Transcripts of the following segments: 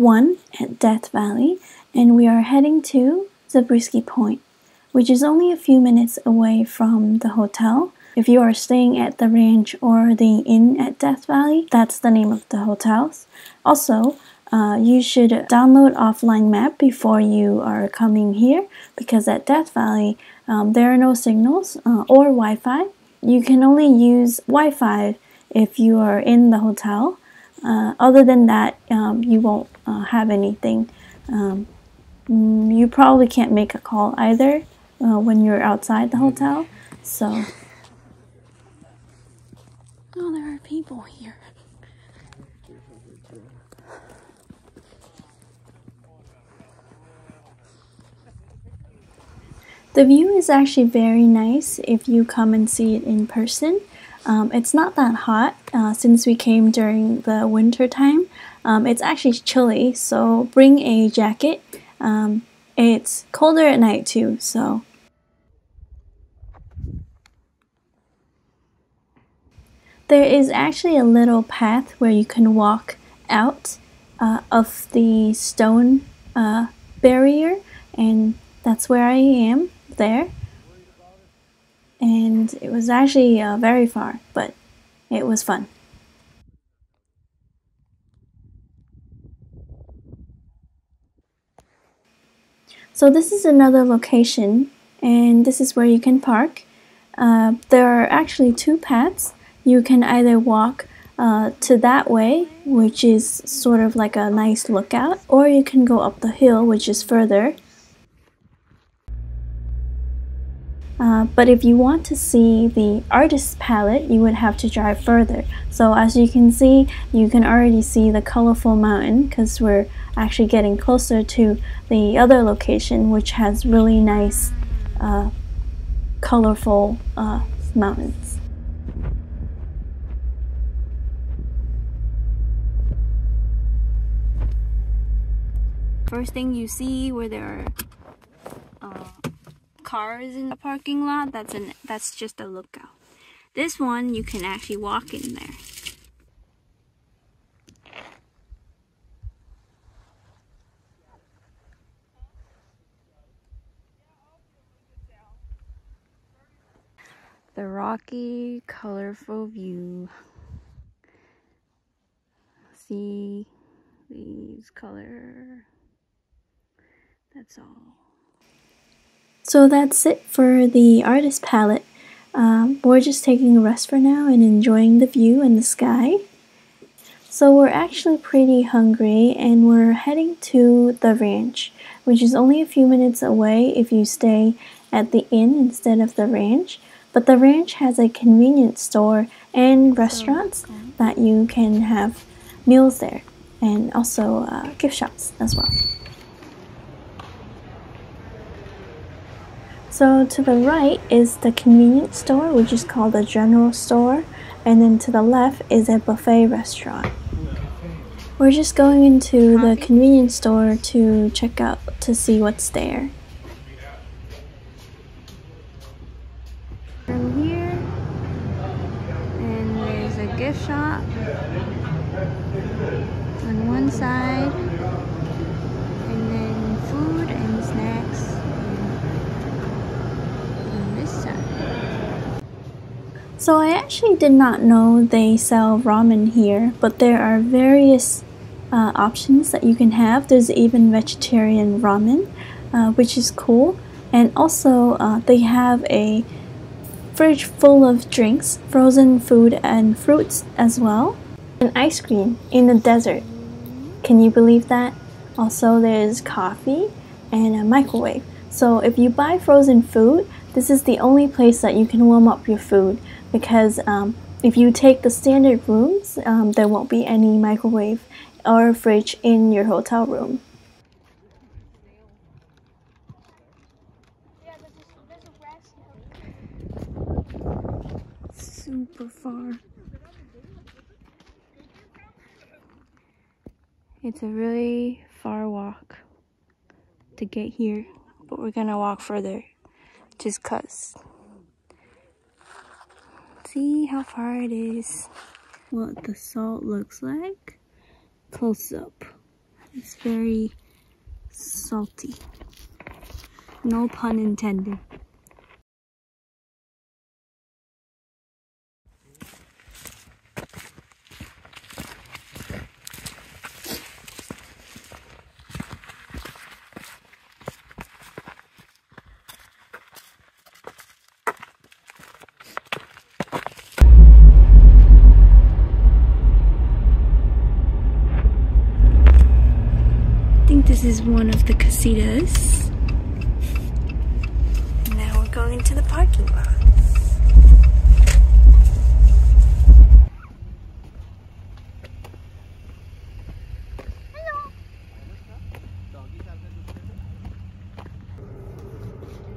1 at Death Valley, and we are heading to Zabriskie Point, which is only a few minutes away from the hotel. If you are staying at the ranch or the inn at Death Valley, that's the name of the hotels. Also, you should download offline map before you are coming here, because at Death Valley there are no signals or Wi-Fi. You can only use Wi-Fi if you are in the hotel. Other than that, you won't have anything. You probably can't make a call either when you're outside the hotel. So, oh, there are people here. The view is actually very nice if you come and see it in person. It's not that hot since we came during the winter time. It's actually chilly, so bring a jacket. It's colder at night too, so. There is actually a little path where you can walk out of the stone barrier, and that's where I am there. And it was actually very far, but it was fun. So this is another location, and this is where you can park. There are actually two paths. You can either walk to that way, which is sort of like a nice lookout, or you can go up the hill, which is further. But if you want to see the Artist's Palette, you would have to drive further. So as you can see, you can already see the colorful mountain, because we're actually getting closer to the other location, which has really nice colorful mountains. First thing you see where there are cars in the parking lot, that's just a lookout. This one you can actually walk in there. The rocky, colorful view. See these colors. That's all. So that's it for the Artist's Palette. We're just taking a rest for now and enjoying the view and the sky. So we're actually pretty hungry, and we're heading to the ranch, which is only a few minutes away if you stay at the inn instead of the ranch. But the ranch has a convenience store and restaurants that you can have meals there, and also gift shops as well. So to the right is the convenience store, which is called the general store, and then to the left is a buffet restaurant. We're just going into the convenience store to check out to see what's there. From here, and there's a gift shop on one side, and then food and snacks. So I actually did not know they sell ramen here, but there are various options that you can have. There's even vegetarian ramen, which is cool. And also they have a fridge full of drinks, frozen food and fruits as well. And ice cream in the desert. Can you believe that? Also there's coffee and a microwave. So if you buy frozen food, this is the only place that you can warm up your food, because if you take the standard rooms, there won't be any microwave or fridge in your hotel room. Super far. It's a really far walk to get here, but we're gonna walk further. Just 'cause. See how far it is. What the salt looks like. Close up. It's very salty. No pun intended. This is one of the casitas. Now we're going to the parking lot. Hello.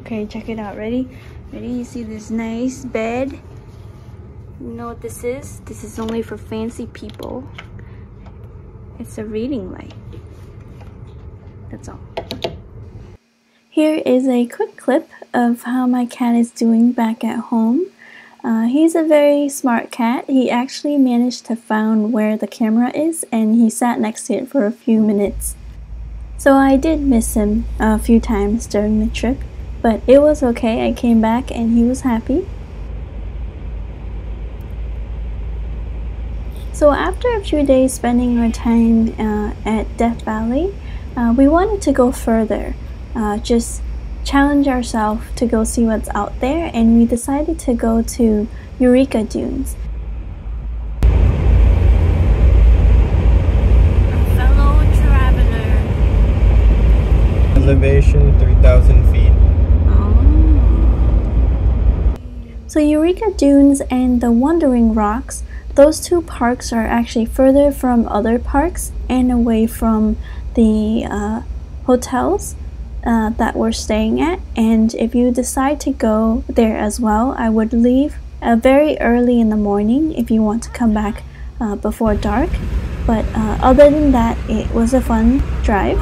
Okay, check it out. Ready? Ready? You see this nice bed? You know what this is? This is only for fancy people. It's a reading light. That's all. Here is a quick clip of how my cat is doing back at home. He's a very smart cat. He actually managed to find where the camera is and he sat next to it for a few minutes. So I did miss him a few times during the trip, but it was okay. I came back and he was happy. So after a few days spending our time at Death Valley, we wanted to go further, just challenge ourselves to go see what's out there, and we decided to go to Eureka Dunes. Fellow traveler. Elevation 3,000 feet. Oh. So Eureka Dunes and the Wandering Rocks, those two parks are actually further from other parks and away from the hotels that we're staying at, and if you decide to go there as well, I would leave very early in the morning if you want to come back before dark, but other than that, it was a fun drive.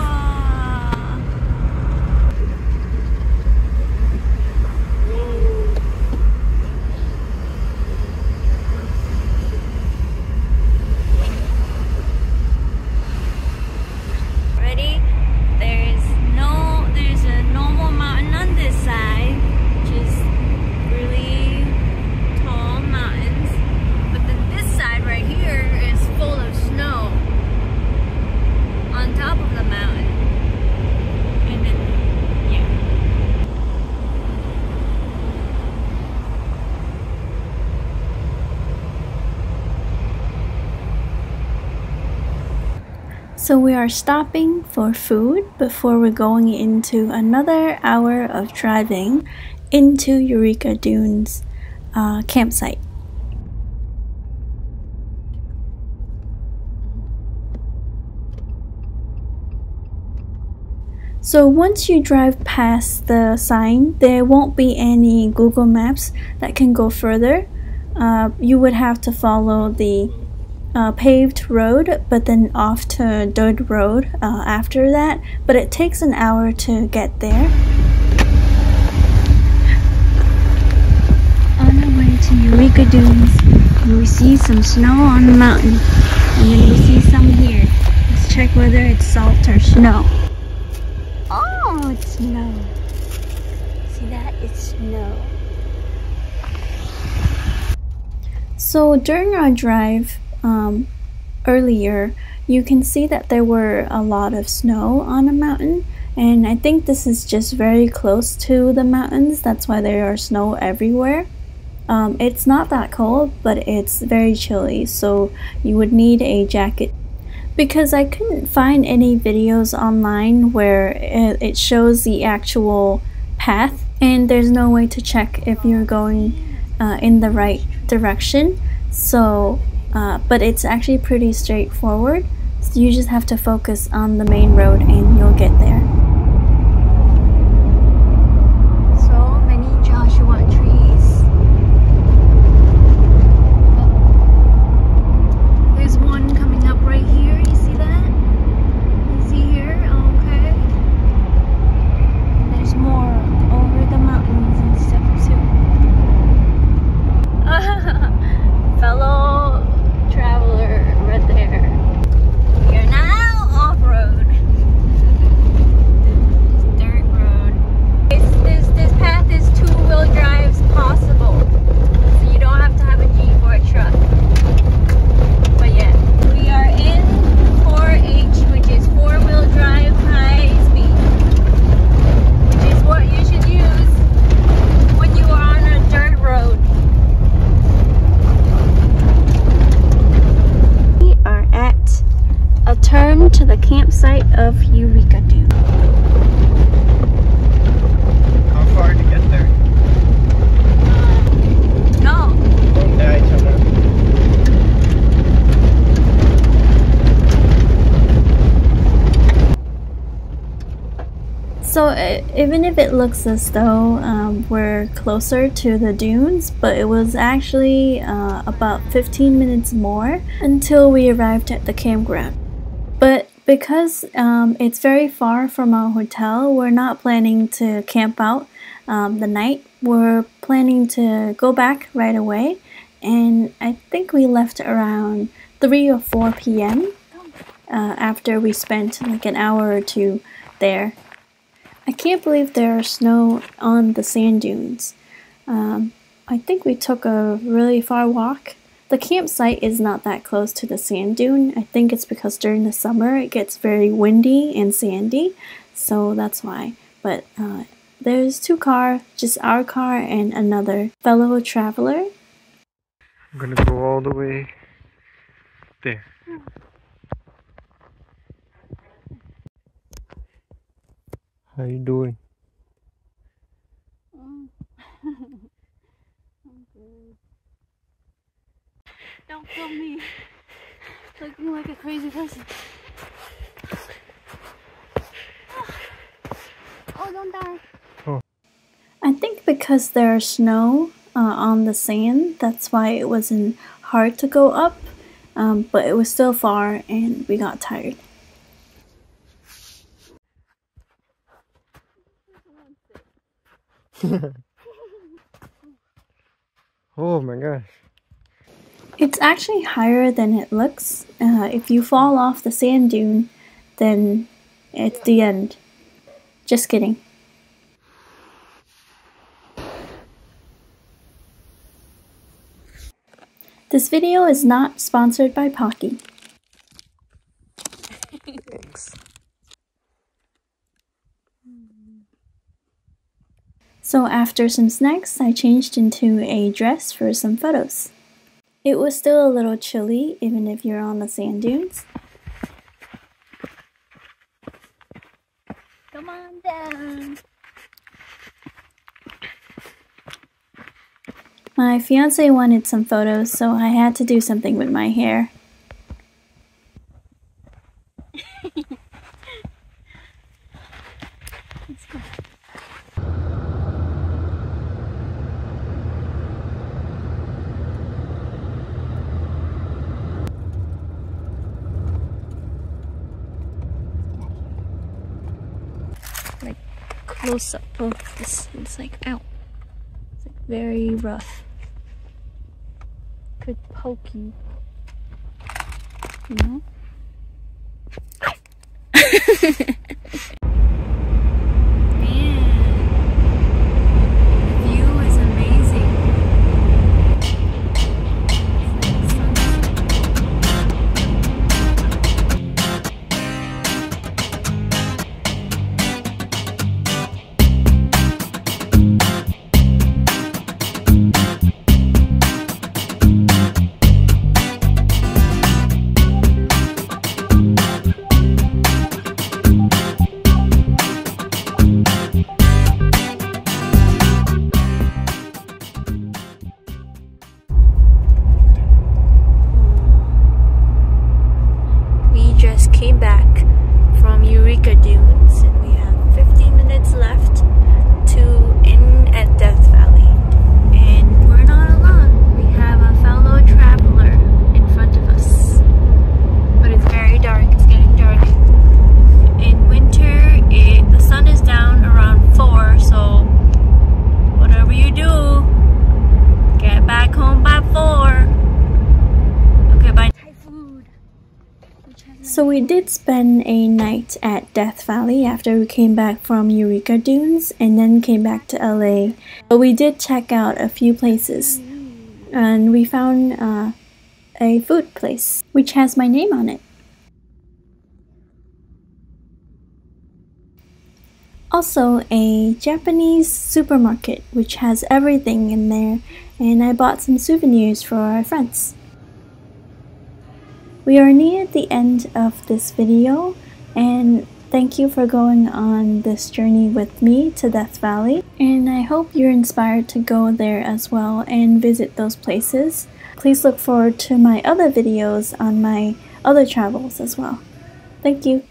So we are stopping for food before we're going into another hour of driving into Eureka Dunes campsite. So once you drive past the sign, there won't be any Google Maps that can go further. You would have to follow the paved road, but then off to dirt road after that, but it takes an hour to get there. On our way to Eureka Dunes, we see some snow on the mountain, and then we see some here. Let's check whether it's salt or snow. Oh, it's snow. See that? It's snow. So during our drive, earlier, you can see that there were a lot of snow on a mountain, and I think this is just very close to the mountains. That's why there are snow everywhere. It's not that cold, but it's very chilly, so you would need a jacket. Because I couldn't find any videos online where it shows the actual path, and there's no way to check if you're going in the right direction. So but it's actually pretty straightforward, so you just have to focus on the main road and you'll get there. So many Joshua trees. Oh. There's one coming up right here, you see that? You see here? Okay. And there's more over the mountains and stuff too. Fellow traveler right there. We are now off-road. of Eureka Dunes. How far to get there? No. Don't die, so even if it looks as though we're closer to the dunes, but it was actually about 15 minutes more until we arrived at the campground. But because it's very far from our hotel, we're not planning to camp out the night. We're planning to go back right away, and I think we left around 3 or 4 p.m. After we spent like an hour or two there. I can't believe there's snow on the sand dunes. I think we took a really far walk. The campsite is not that close to the sand dune. I think it's because during the summer it gets very windy and sandy, so that's why. But there's two cars, just our car and another fellow traveler. I'm gonna go all the way there. How you doing? I'm good. Don't film me looking like a crazy person. Oh, don't die. Oh. I think because there's snow on the sand, that's why it wasn't hard to go up, but it was still far and we got tired. Oh my gosh. It's actually higher than it looks. If you fall off the sand dune, then it's the end. Just kidding. This video is not sponsored by Pocky. Thanks. So after some snacks, I changed into a dress for some photos. It was still a little chilly, even if you're on the sand dunes. Come on down! My fiancé wanted some photos, so I had to do something with my hair. Let's go. Close up of this, it's like, ow, it's like very rough, could poke you, you know? So we did spend a night at Death Valley after we came back from Eureka Dunes and then came back to LA. But we did check out a few places and we found a food place which has my name on it. Also a Japanese supermarket which has everything in there, and I bought some souvenirs for our friends. We are near the end of this video. and thank you for going on this journey with me to Death Valley, and I hope you're inspired to go there as well and visit those places. Please look forward to my other videos on my other travels as well. Thank you.